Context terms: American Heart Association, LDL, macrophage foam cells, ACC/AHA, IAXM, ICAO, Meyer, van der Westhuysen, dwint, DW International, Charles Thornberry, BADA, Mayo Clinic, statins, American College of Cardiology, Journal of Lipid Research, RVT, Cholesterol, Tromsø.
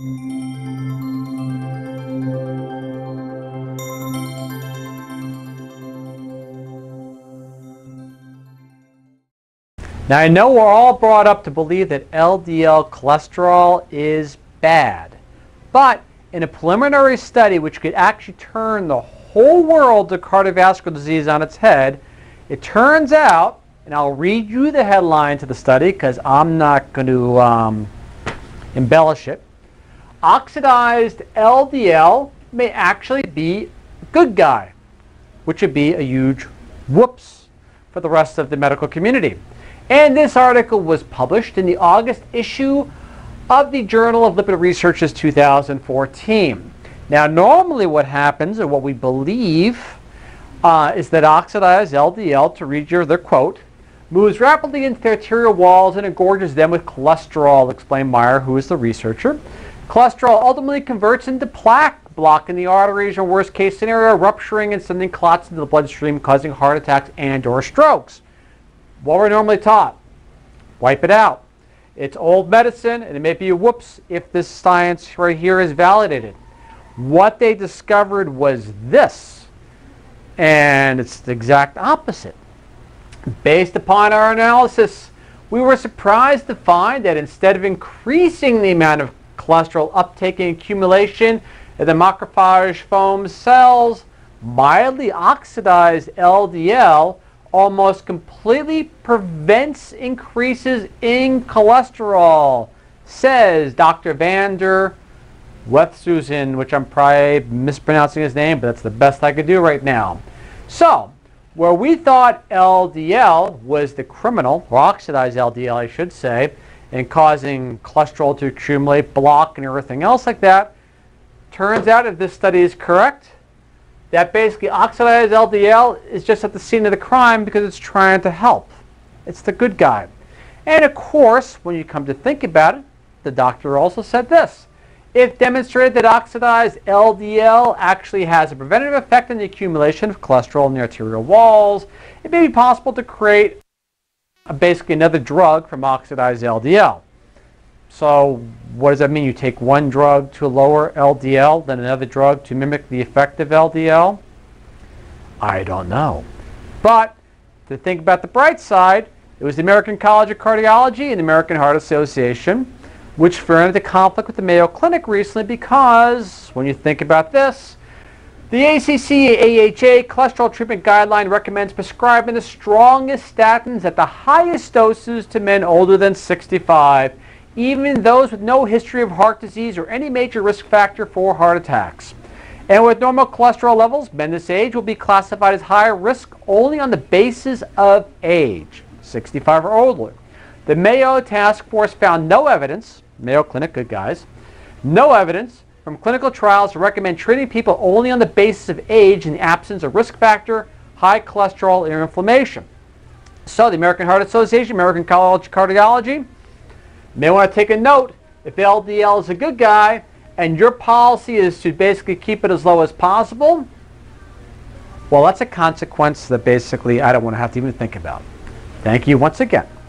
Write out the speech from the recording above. Now, I know we're all brought up to believe that LDL cholesterol is bad, but in a preliminary study which could actually turn the whole world to cardiovascular disease on its head, it turns out, and I'll read you the headline to the study because I'm not going to embellish it, oxidized LDL may actually be a good guy, which would be a huge whoops for the rest of the medical community. And this article was published in the August issue of the Journal of Lipid Research 2014. Now, normally what happens, or what we believe, is that oxidized LDL, to read your quote, moves rapidly into the arterial walls and engorges them with cholesterol, explained Meyer, who is the researcher. Cholesterol ultimately converts into plaque, blocking the arteries, or worst case scenario, rupturing and sending clots into the bloodstream, causing heart attacks and/or strokes. What we're normally taught, wipe it out. It's old medicine, and it may be a whoops if this science right here is validated. What they discovered was this, and it's the exact opposite. Based upon our analysis, we were surprised to find that instead of increasing the amount of cholesterol uptake and accumulation in the macrophage foam cells, mildly oxidized LDL almost completely prevents increases in cholesterol, says Dr. van der Westhuysen, which I'm probably mispronouncing his name, but that's the best I could do right now. So, where we thought LDL was the criminal, or oxidized LDL I should say, and causing cholesterol to accumulate, block, and everything else like that, turns out if this study is correct, that basically oxidized LDL is just at the scene of the crime because it's trying to help. It's the good guy. And of course, when you come to think about it, the doctor also said this. If demonstrated that oxidized LDL actually has a preventative effect on the accumulation of cholesterol in the arterial walls, it may be possible to create basically another drug from oxidized LDL. So what does that mean? You take one drug to lower LDL, then another drug to mimic the effect of LDL? I don't know. But to think about the bright side, it was the American College of Cardiology and the American Heart Association which found the conflict with the Mayo Clinic recently because, when you think about this, the ACC/AHA cholesterol treatment guideline recommends prescribing the strongest statins at the highest doses to men older than 65, even those with no history of heart disease or any major risk factor for heart attacks. And with normal cholesterol levels, men this age will be classified as higher risk only on the basis of age, 65 or older. The Mayo Task Force found no evidence, Mayo Clinic, good guys, no evidence from clinical trials to recommend treating people only on the basis of age in the absence of risk factor, high cholesterol, or inflammation. So the American Heart Association, American College of Cardiology, you may want to take a note if LDL is a good guy and your policy is to basically keep it as low as possible. Well, that's a consequence that basically I don't want to have to even think about. Thank you once again.